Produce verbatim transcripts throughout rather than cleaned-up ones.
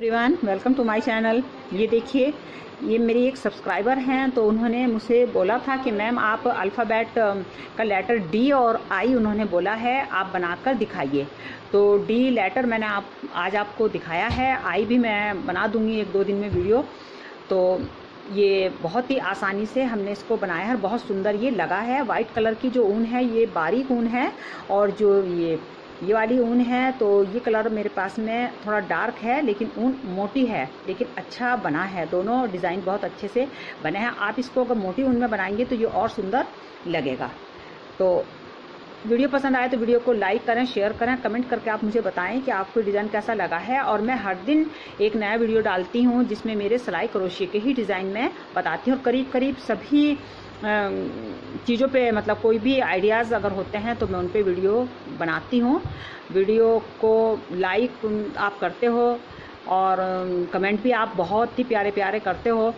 Everyone, welcome to my channel. ये देखिए, ये मेरी एक सब्सक्राइबर हैं, तो उन्होंने मुझे बोला था कि मैम आप अल्फ़ाबेट का लेटर डी और आई उन्होंने बोला है आप बनाकर दिखाइए। तो डी लेटर मैंने आप आज आपको दिखाया है, आई भी मैं बना दूंगी एक दो दिन में वीडियो। तो ये बहुत ही आसानी से हमने इसको बनाया है, बहुत सुंदर ये लगा है। वाइट कलर की जो ऊन है ये बारीक ऊन है, और जो ये ये वाली ऊन है तो ये कलर मेरे पास में थोड़ा डार्क है, लेकिन ऊन मोटी है, लेकिन अच्छा बना है। दोनों डिज़ाइन बहुत अच्छे से बने हैं। आप इसको अगर मोटी ऊन में बनाएंगे तो ये और सुंदर लगेगा। तो वीडियो पसंद आए तो वीडियो को लाइक करें, शेयर करें, कमेंट करके आप मुझे बताएं कि आपको डिज़ाइन कैसा लगा है। और मैं हर दिन एक नया वीडियो डालती हूँ जिसमें मेरे सिलाई क्रोशिये के ही डिज़ाइन में बताती हूँ, और करीब करीब सभी चीज़ों पे, मतलब कोई भी आइडियाज़ अगर होते हैं तो मैं उन पे वीडियो बनाती हूँ। वीडियो को लाइक आप करते हो और कमेंट भी आप बहुत ही प्यारे प्यारे करते हो,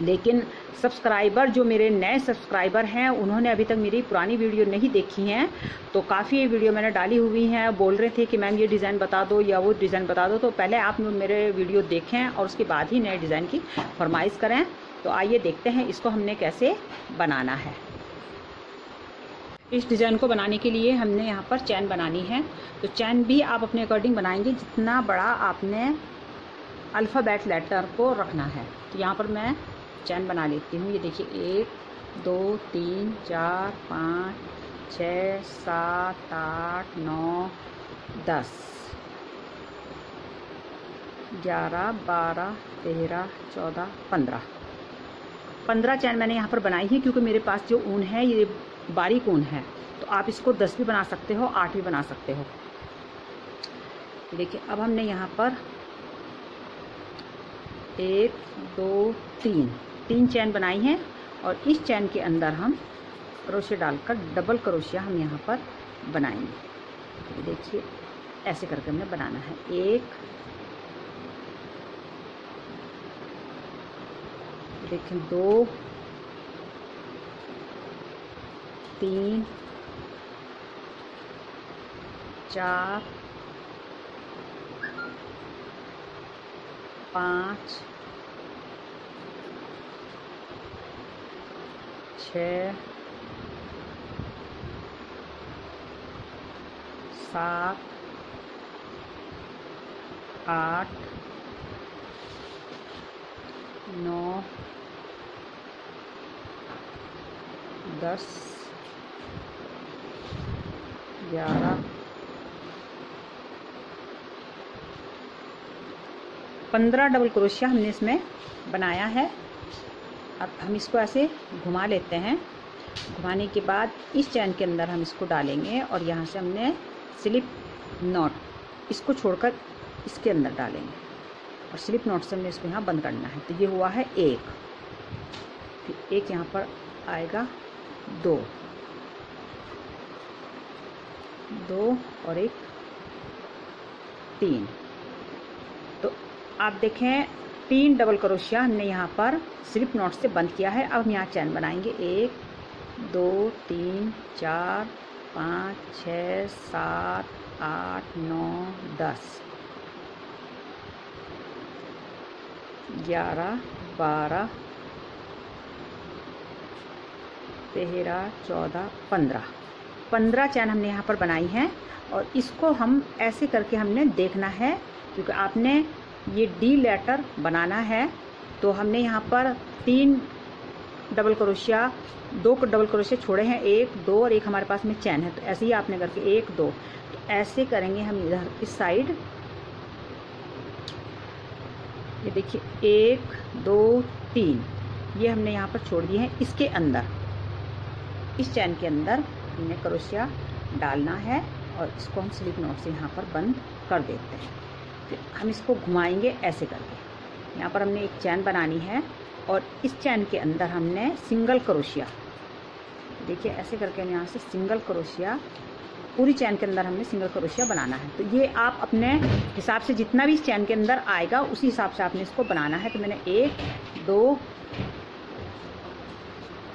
लेकिन सब्सक्राइबर जो मेरे नए सब्सक्राइबर हैं उन्होंने अभी तक मेरी पुरानी वीडियो नहीं देखी हैं। तो काफ़ी वीडियो मैंने डाली हुई हैं, बोल रहे थे कि मैम ये डिज़ाइन बता दो या वो डिज़ाइन बता दो। तो पहले आप मेरे वीडियो देखें और उसके बाद ही नए डिज़ाइन की फरमाइश करें। तो आइए देखते हैं इसको हमने कैसे बनाना है। इस डिज़ाइन को बनाने के लिए हमने यहाँ पर चैन बनानी है। तो चैन भी आप अपने अकॉर्डिंग बनाएंगे, जितना बड़ा आपने अल्फ़ाबेट लेटर को रखना है। तो यहाँ पर मैं चैन बना लेती हूँ। ये देखिए, एक दो तीन चार पाँच छः सात आठ नौ दस ग्यारह बारह तेरह चौदह पंद्रह पंद्रह चैन मैंने यहाँ पर बनाई है, क्योंकि मेरे पास जो ऊन है ये बारीक ऊन है। तो आप इसको दस भी बना सकते हो, आठ भी बना सकते हो। देखिए, अब हमने यहाँ पर एक दो तीन तीन चैन बनाई हैं, और इस चैन के अंदर हम क्रोशिया डालकर डबल क्रोशिया हम यहाँ पर बनाएंगे। देखिए, ऐसे करके हमने बनाना है। एक, देखिए, दो, तीन, चार, पाँच, छः, सात, आठ, नौ, दस, ग्यारह, पंद्रह डबल क्रोशिया हमने इसमें बनाया है। अब हम इसको ऐसे घुमा लेते हैं। घुमाने के बाद इस चैन के अंदर हम इसको डालेंगे, और यहाँ से हमने स्लिप नॉट इसको छोड़कर इसके अंदर डालेंगे, और स्लिप नॉट से हमने इसको यहाँ बंद करना है। तो ये हुआ है एक, फिर एक यहाँ पर आएगा, दो, दो और एक तीन। आप देखें, तीन डबल क्रोशिया हमने यहाँ पर स्लिप नॉट से बंद किया है। अब हम यहाँ चैन बनाएंगे। एक, दो, तीन, चार, पाँच, छः, सात, आठ, नौ, दस, ग्यारह, बारह, तेरह, चौदह, पंद्रह पंद्रह चैन हमने यहाँ पर बनाई हैं। और इसको हम ऐसे करके हमने देखना है, क्योंकि आपने ये डी लेटर बनाना है। तो हमने यहाँ पर तीन डबल क्रोशिया, दो डबल क्रोशिया छोड़े हैं, एक, दो, और एक हमारे पास में चैन है। तो ऐसे ही आपने करके एक, दो, तो ऐसे करेंगे हम इधर इस साइड। ये देखिए, एक, दो, तीन, ये हमने यहाँ पर छोड़ दिए हैं। इसके अंदर, इस चैन के अंदर हमने क्रोशिया डालना है, और इसको हम स्लिप नॉट से यहाँ पर बंद कर देते हैं। हम इसको घुमाएंगे ऐसे करके। यहाँ पर हमने एक चैन बनानी है, और इस चैन के अंदर हमने सिंगल क्रोशिया, देखिए ऐसे करके हम यहाँ से सिंगल क्रोशिया, पूरी चैन के अंदर हमने सिंगल क्रोशिया बनाना है। तो ये आप अपने हिसाब से जितना भी इस चैन के अंदर आएगा उसी हिसाब से आपने इसको बनाना है। तो मैंने एक, दो,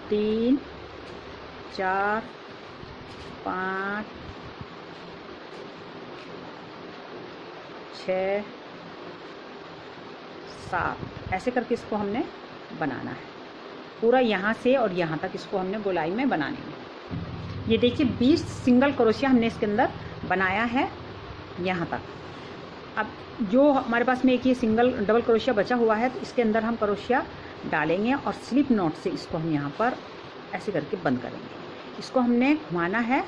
तीन, चार, पाँच, छः, सात, ऐसे करके इसको हमने बनाना है पूरा यहाँ से और यहाँ तक। इसको हमने गोलाई में बनाने में, ये देखिए बीस सिंगल क्रोशिया हमने इसके अंदर बनाया है यहाँ तक। अब जो हमारे पास में एक ये सिंगल डबल क्रोशिया बचा हुआ है तो इसके अंदर हम क्रोशिया डालेंगे और स्लिप नॉट से इसको हम यहाँ पर ऐसे करके बंद करेंगे। इसको हमने घुमाना है,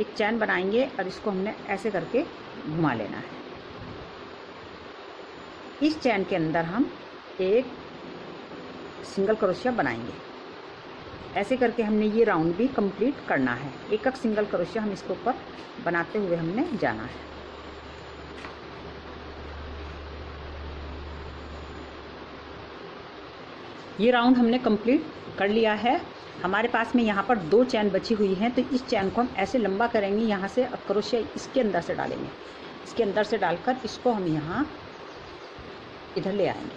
एक चैन बनाएंगे और इसको हमने ऐसे करके घुमा लेना है। इस चैन के अंदर हम एक सिंगल क्रोशिया बनाएंगे, ऐसे करके हमने ये राउंड भी कंप्लीट करना है। एक एक सिंगल क्रोशिया हम इसके ऊपर बनाते हुए हमने जाना है। ये राउंड हमने कंप्लीट कर लिया है। हमारे पास में यहाँ पर दो चैन बची हुई हैं तो इस चैन को हम ऐसे लंबा करेंगे यहाँ से और क्रोशिया इसके अंदर से डालेंगे। इसके अंदर से डालकर इसको हम यहाँ इधर ले आएंगे।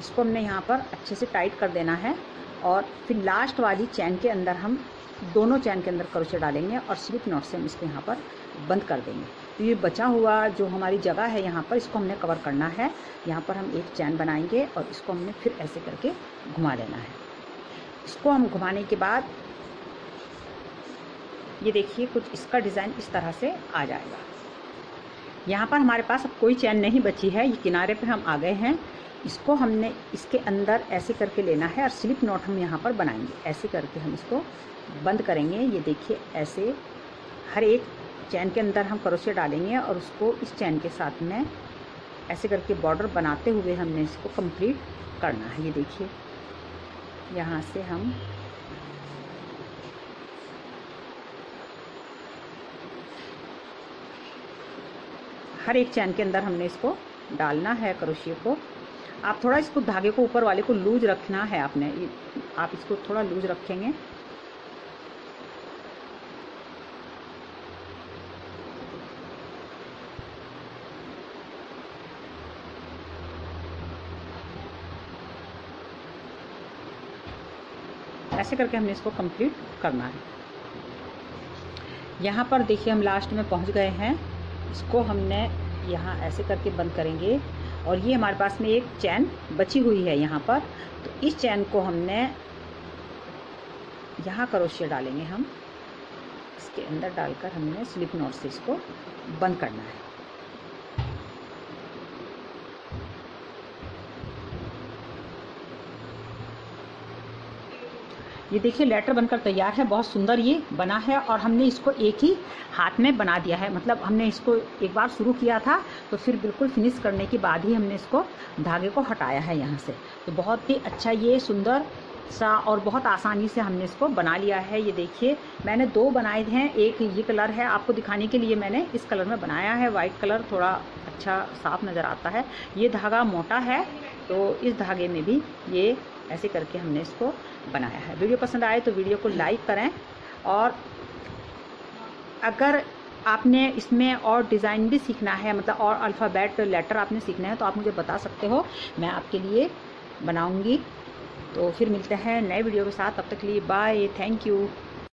इसको हमने यहाँ पर अच्छे से टाइट कर देना है और फिर लास्ट वाली चैन के अंदर हम दोनों चैन के अंदर क्रोशिया डालेंगे और स्लिप नॉट से हम इसको यहाँ पर बंद कर देंगे। तो ये बचा हुआ जो हमारी जगह है यहाँ पर, इसको हमने कवर करना है। यहाँ पर हम एक चैन बनाएंगे और इसको हमने फिर ऐसे करके घुमा लेना है। इसको हम घुमाने के बाद ये देखिए कुछ इसका डिज़ाइन इस तरह से आ जाएगा। यहाँ पर हमारे पास अब कोई चैन नहीं बची है, ये किनारे पे हम आ गए हैं। इसको हमने इसके अंदर ऐसे करके लेना है और स्लिप नॉट हम यहाँ पर बनाएंगे। ऐसे करके हम इसको बंद करेंगे। ये देखिए ऐसे हर एक चैन के अंदर हम क्रोशिया डालेंगे और उसको इस चैन के साथ में ऐसे करके बॉर्डर बनाते हुए हमने इसको कंप्लीट करना है। ये देखिए यहाँ से हम हर एक चैन के अंदर हमने इसको डालना है क्रोशिया को। आप थोड़ा इसको धागे को ऊपर वाले को लूज रखना है आपने, आप इसको थोड़ा लूज रखेंगे। ऐसे करके हमने इसको कंप्लीट करना है। यहाँ पर देखिए हम लास्ट में पहुँच गए हैं। इसको हमने यहाँ ऐसे करके बंद करेंगे और ये हमारे पास में एक चैन बची हुई है यहाँ पर, तो इस चैन को हमने यहाँ क्रोशिया डालेंगे। हम इसके अंदर डालकर हमने स्लिप नॉट से इसको बंद करना है। ये देखिए लेटर बनकर तैयार है, बहुत सुंदर ये बना है। और हमने इसको एक ही हाथ में बना दिया है, मतलब हमने इसको एक बार शुरू किया था तो फिर बिल्कुल फिनिश करने के बाद ही हमने इसको धागे को हटाया है यहाँ से। तो बहुत ही अच्छा ये सुंदर सा और बहुत आसानी से हमने इसको बना लिया है। ये देखिए मैंने दो बनाए हैं, एक ये कलर है आपको दिखाने के लिए, मैंने इस कलर में बनाया है। वाइट कलर थोड़ा अच्छा साफ नज़र आता है। ये धागा मोटा है तो इस धागे में भी ये ऐसे करके हमने इसको बनाया है। वीडियो पसंद आए तो वीडियो को लाइक करें और अगर आपने इसमें और डिज़ाइन भी सीखना है, मतलब और अल्फ़ाबेट लेटर आपने सीखना है तो आप मुझे बता सकते हो, मैं आपके लिए बनाऊंगी। तो फिर मिलते हैं नए वीडियो के साथ, तब तक के लिए बाय, थैंक यू।